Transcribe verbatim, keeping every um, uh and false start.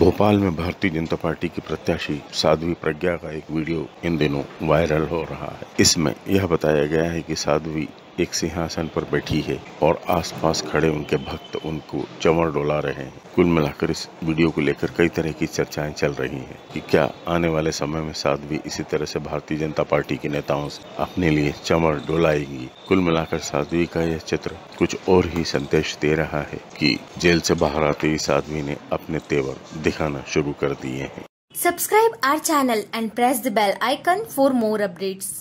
भोपाल में भारतीय जनता पार्टी की प्रत्याशी साध्वी प्रज्ञा का एक वीडियो इन दिनों वायरल हो रहा है। इसमें यह बताया गया है कि साध्वी एक सिंहासन पर बैठी है और आसपास खड़े उनके भक्त उनको चंवर डोला रहे हैं। कुल मिलाकर इस वीडियो को लेकर कई तरह की चर्चाएं चल रही हैं कि क्या आने वाले समय में साध्वी इसी तरह से भारतीय जनता पार्टी के नेताओं से अपने लिए चंवर डोलाएगी। कुल मिलाकर साध्वी का यह चित्र कुछ और ही संदेश दे रहा है कि जेल से बाहर आते ही साध्वी ने अपने तेवर दिखाना शुरू कर दिए है। Subscribe our channel and press the bell icon for more updates.